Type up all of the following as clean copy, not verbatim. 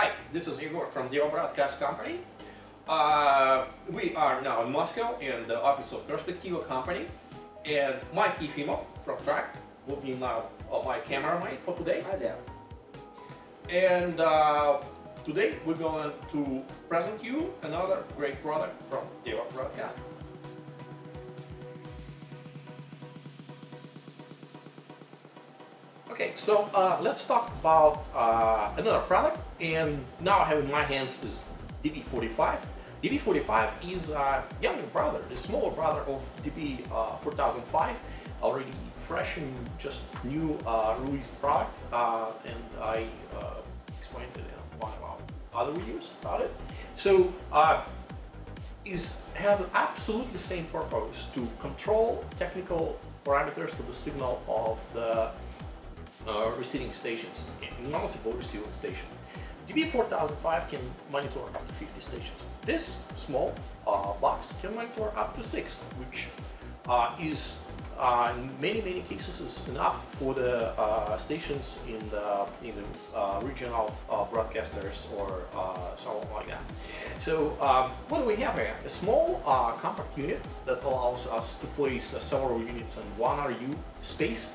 Hi, this is Igor from DEVA Broadcast Company. We are now in Moscow in the office of Perspectiva Company, and Mike Efimov from Track will be now my cameraman for today. Hi there. And today we're going to present you another great product from DEVA Broadcast. Okay, so let's talk about another product, and now I have in my hands is DB4005. DB4005 is a younger brother, the smaller brother of DB4005, already fresh and just new released product, and I explained it in one of our other videos about it. So is have absolutely the same purpose to control technical parameters of the signal of the receiving stations, multiple receiving stations. DB4005 can monitor up to 50 stations. This small box can monitor up to 6, which is in many cases is enough for the stations in the regional broadcasters or something like that. So what do we have here? A small compact unit that allows us to place several units in one RU space.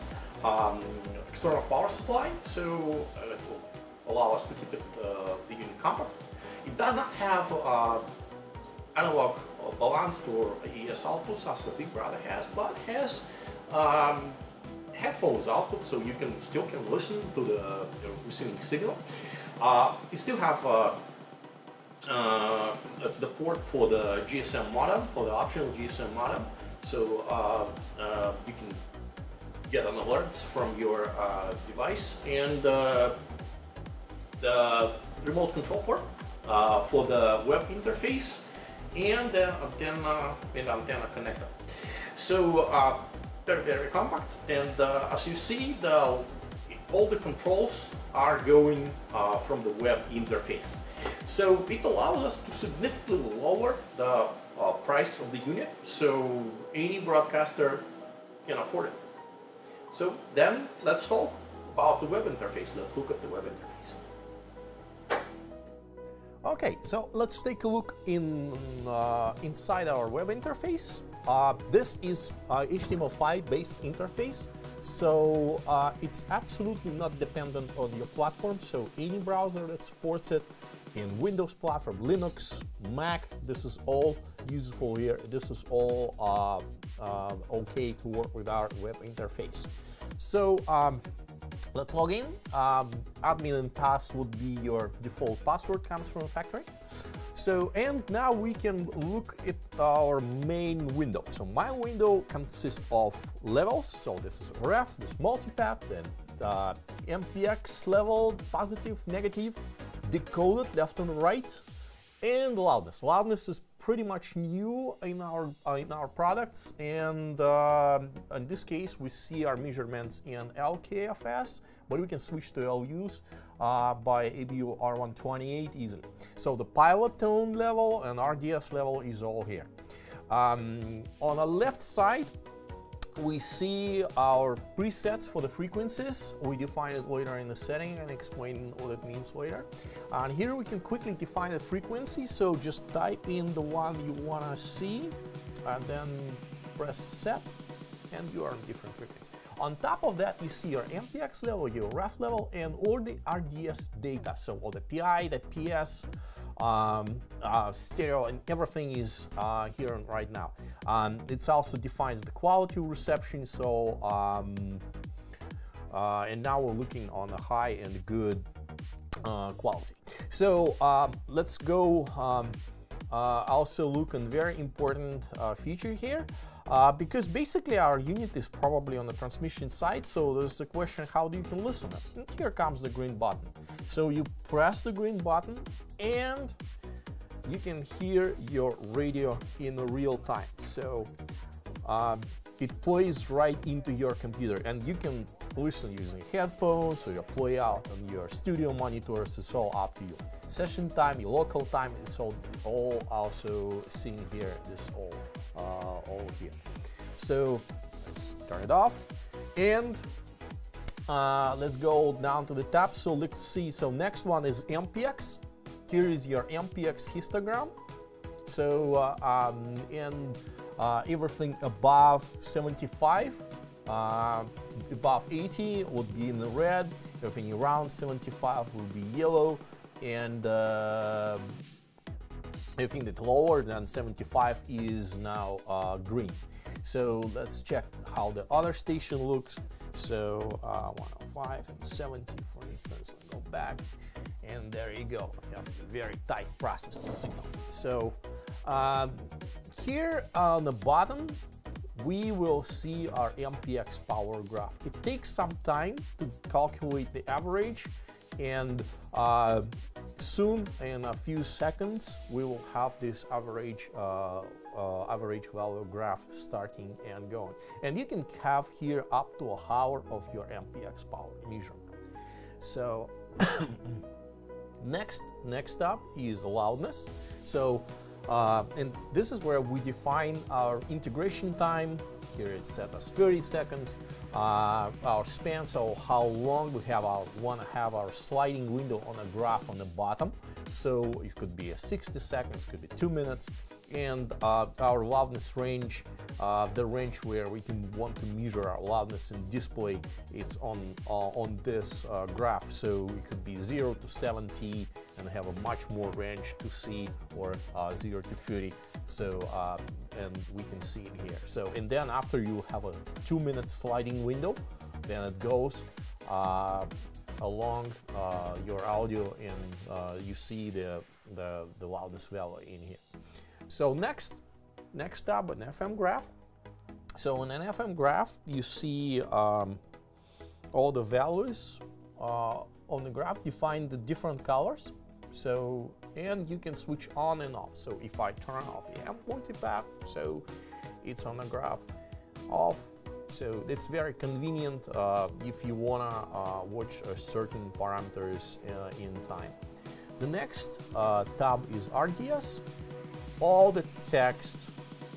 External power supply, so it will allow us to keep it, the unit compact. It does not have analog balanced or AES outputs as the big brother has, but has headphones output, so you can still can listen to the receiving signal. You still have the port for the GSM modem, for the optional GSM modem, so you can get an alert from your device, and the remote control port for the web interface, and the antenna connector. So very compact, and as you see, all the controls are going from the web interface. So it allows us to significantly lower the price of the unit, so any broadcaster can afford it. So then let's talk about the web interface. Let's look at the web interface. Okay, so let's take a look inside our web interface. This is HTML5 based interface, so it's absolutely not dependent on your platform. So any browser that supports it, in Windows platform, Linux, Mac, this is all useful here. This is all okay to work with our web interface. So let's log in. Admin and pass would be your default password, comes from factory. So, and now we can look at our main window. So my window consists of levels. So this is ref, this multipath, then MPX level, positive, negative, decoded left and right, and loudness. Loudness is pretty much new in our products, and in this case we see our measurements in LKFS, but we can switch to LUs by ABU R128 easily. So the pilot tone level and RDS level is all here. On the left side we see our presets for the frequencies. We define it later in the setting and explain what it means later. And here we can quickly define the frequency, so just type in the one you wanna see and then press set, and you are on different frequencies. On top of that you see your MPX level, your ref level, and all the RDS data, so all the PI, the PS, stereo, and everything is here and right now. It also defines the quality reception, so and now we're looking on a high and good quality. So let's go also look on very important feature here, because basically our unit is probably on the transmission side, so there's the question, how do you can listen it? And here comes the green button. So you press the green button and you can hear your radio in real time. So it plays right into your computer, and you can listen using headphones, or your play out on your studio monitors. It's all up to you. Session time, your local time, it's all also seen here. This all here. So let's turn it off, and Let's go down to the top. So let's see. So next one is MPX. Here is your MPX histogram. So everything above 75, above 80 would be in the red. Everything around 75 will be yellow, and everything that's lower than 75 is now green. So let's check how the other station looks. So 105 and 70, for instance. I'll go back, and there you go. You have a very tight processed signal. So here on the bottom, we will see our MPX power graph. It takes some time to calculate the average, and soon, in a few seconds, we will have this average average value graph starting and going. And you can have here up to an hour of your MPX power measurement. So next up is loudness. So and this is where we define our integration time. Here it's set as 30 seconds. Our span, so how long we have our want to have our sliding window on a graph on the bottom. So it could be a 60 seconds, could be 2 minutes. And our loudness range, the range where we can want to measure our loudness and display, it's on this graph. So it could be 0 to 70 and have a much more range to see, or 0 to 30. So, and we can see it here. So, and then after you have a 2-minute sliding window, then it goes along your audio, and you see the loudness value in here. So next up, an FM graph. So in an FM graph, you see all the values on the graph defined in different colors. So, and you can switch on and off. So if I turn off the amp multipath, so it's on the graph off. So it's very convenient if you wanna watch a certain parameters in time. The next tab is RDS. All the text,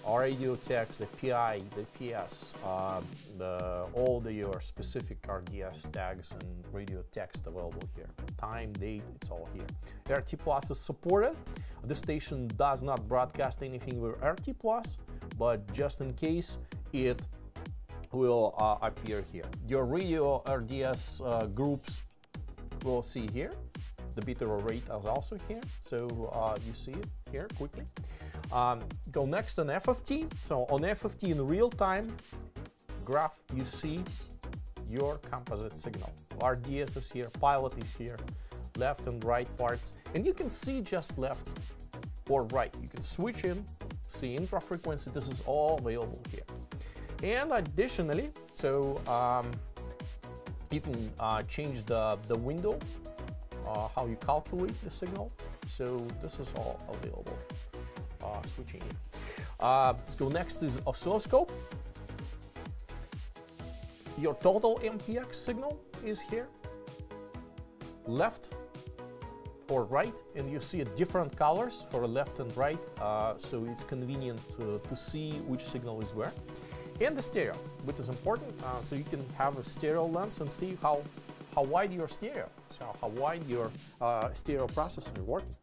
radio text, the PI, the PS, all your specific RDS tags and radio text available here. Time, date, it's all here. RT Plus is supported. The station does not broadcast anything with RT Plus, but just in case, it will appear here. Your radio RDS groups will see here. The bitrate rate is also here, so you see it here quickly. Go next on FFT. So on FFT in real time graph, you see your composite signal. RDS is here, pilot is here, left and right parts, and you can see just left or right. You can switch in, see intra frequency. This is all available here. And additionally, so you can change the window. How you calculate the signal, so this is all available. Switching in. So next is oscilloscope. Your total MPX signal is here, left or right, and you see different colors for left and right, so it's convenient to see which signal is where. And the stereo, which is important, so you can have a stereo lens and see how wide your stereo, so how wide your stereo processor is working.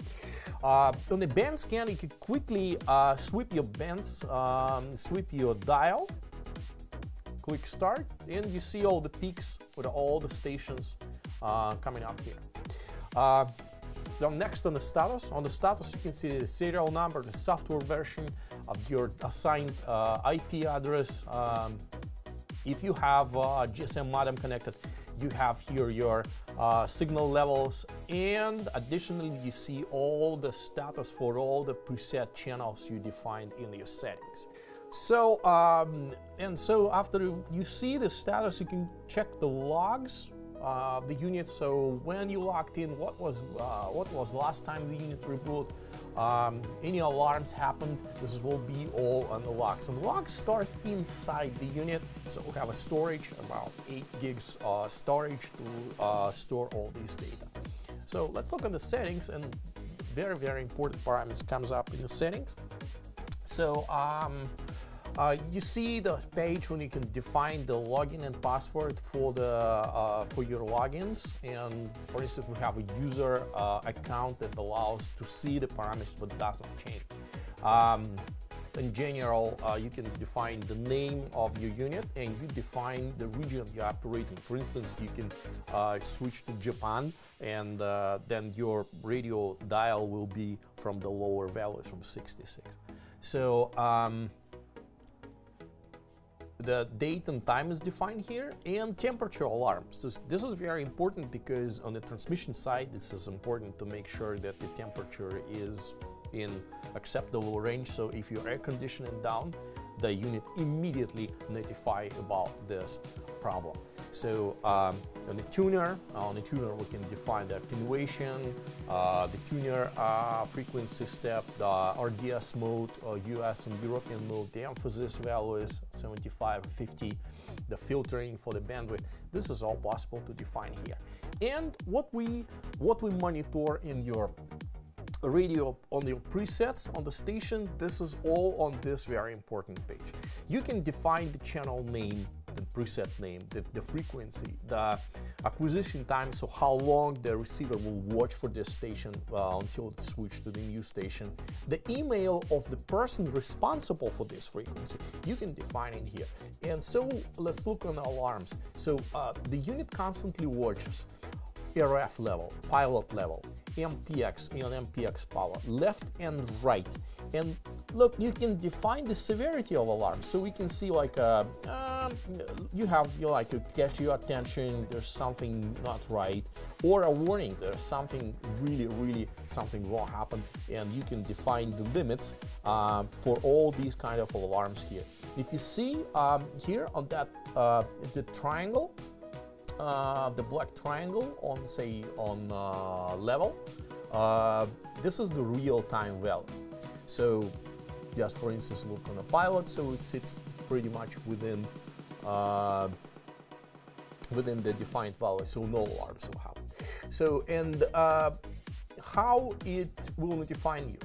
On the band scan, you can quickly sweep your bands, sweep your dial, click start, and you see all the peaks with all the stations coming up here. Next on the status. On the status, you can see the serial number, the software version of your assigned IP address. If you have a GSM modem connected, you have here your signal levels, and additionally you see all the status for all the preset channels you defined in your settings. So and so after you see the status, you can check the logs of the unit. So when you logged in, what was last time the unit reboot, any alarms happened. This will be all on the logs, and logs start inside the unit. So we have a storage, about 8 gigs storage to store all these data. So let's look at the settings, and very, very important parameters comes up in the settings. So You see the page when you can define the login and password for your logins. And for instance, we have a user account that allows to see the parameters but doesn't change. In general, you can define the name of your unit and you define the region you're operating. For instance, you can switch to Japan and then your radio dial will be from the lower values, from 66. So the date and time is defined here, and temperature alarm. So this is very important because on the transmission side, this is important to make sure that the temperature is in acceptable range. So if your air conditioning down, the unit immediately notify about this problem. So on the tuner we can define the attenuation, the tuner frequency step, the RDS mode, US and European mode, the emphasis values 75, 50, the filtering for the bandwidth. This is all possible to define here. And what we monitor in your radio on your presets on the station, this is all on this very important page. You can define the channel name, the preset name, the frequency, the acquisition time, so how long the receiver will watch for this station until it's switched to the new station, the email of the person responsible for this frequency, you can define in here. And so let's look on the alarms. So the unit constantly watches RF level, pilot level, MPX and MPX power, left and right. And look, you can define the severity of alarm. So we can see like you like to catch your attention, there's something not right, or a warning, there's something really something wrong happened. And you can define the limits for all these kind of alarms here. If you see here on that the triangle, the black triangle on, say, on level, this is the real-time value. So just for instance, look on a pilot, so it sits pretty much within within the defined value, so no alarms will happen. So, and how it will notify you?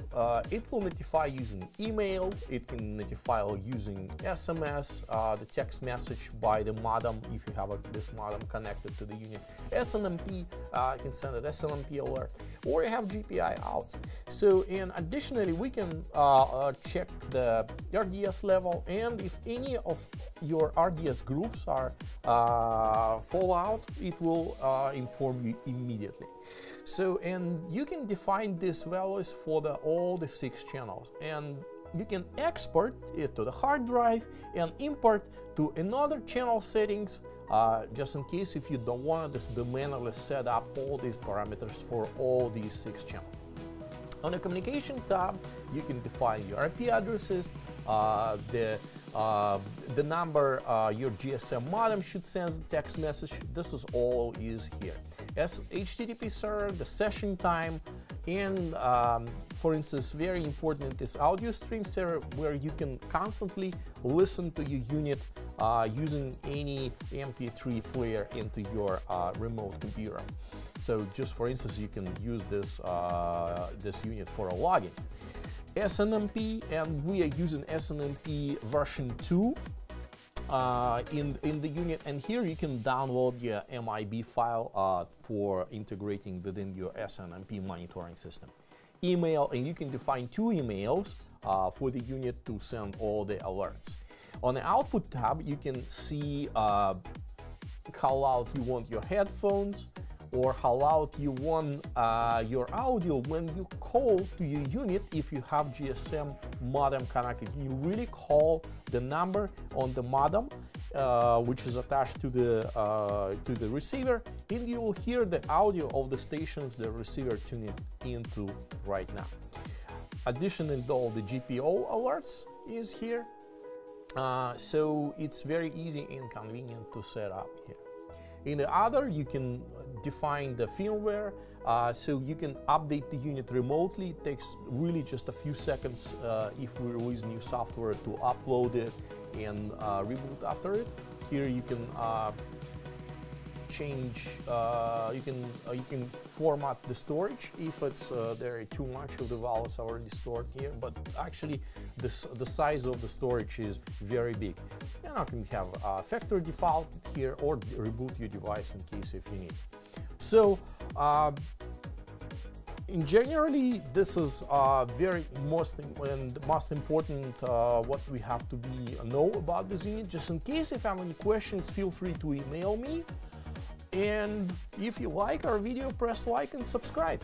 It will notify using email, it can notify using SMS, the text message by the modem, if you have this modem connected to the unit. SNMP, you can send an SNMP alert, or you have GPI out. So, and additionally, we can check the RDS level, and if any of your RDS groups are fallout, it will inform you immediately. So, and you can define these values for all the 6 channels, and you can export it to the hard drive and import to another channel settings, just in case if you don't want this to manually set up all these parameters for all these 6 channels. On the communication tab, you can define your IP addresses, the number your GSM modem should send the text message. This is all is here. As HTTP server, the session time, and for instance, very important is audio stream server, where you can constantly listen to your unit using any MP3 player into your remote computer. So just for instance, you can use this this unit for a login. SNMP, and we are using SNMP version 2 in the unit, and here you can download your MIB file for integrating within your SNMP monitoring system. Email, and you can define 2 emails for the unit to send all the alerts. On the output tab, you can see how loud you want your headphones, or how loud you want your audio when you call to your unit. If you have GSM modem connected, you really call the number on the modem, which is attached to the receiver, and you will hear the audio of the stations the receiver tuned into right now. Additionally, all the GPO alerts is here, so it's very easy and convenient to set up here. In the other, you can define the firmware, so you can update the unit remotely. It takes really just a few seconds if we release new software to upload it and reboot after it. Here you can change, you can format the storage if it's there are too much of the values already stored here. But actually, the size of the storage is very big. And I can have a factory default here or reboot your device in case if you need. So. In generally, this is most important what we have to know about this unit. Just in case if you have any questions, feel free to email me. And if you like our video, press like and subscribe.